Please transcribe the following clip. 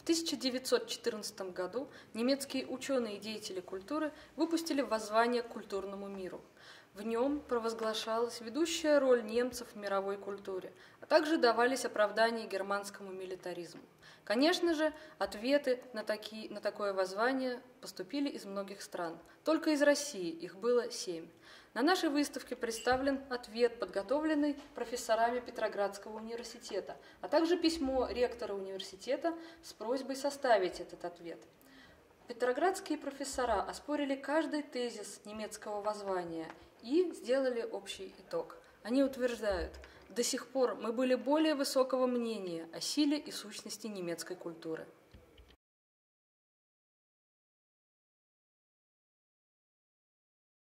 В 1914 году немецкие ученые и деятели культуры выпустили воззвание к культурному миру. В нем провозглашалась ведущая роль немцев в мировой культуре, а также давались оправдания германскому милитаризму. Конечно же, ответы на такое воззвание поступили из многих стран. Только из России их было 7. На нашей выставке представлен ответ, подготовленный профессорами Петроградского университета, а также письмо ректора университета с просьбой составить этот ответ. Петроградские профессора оспорили каждый тезис немецкого воззвания и сделали общий итог. Они утверждают: до сих пор мы были более высокого мнения о силе и сущности немецкой культуры.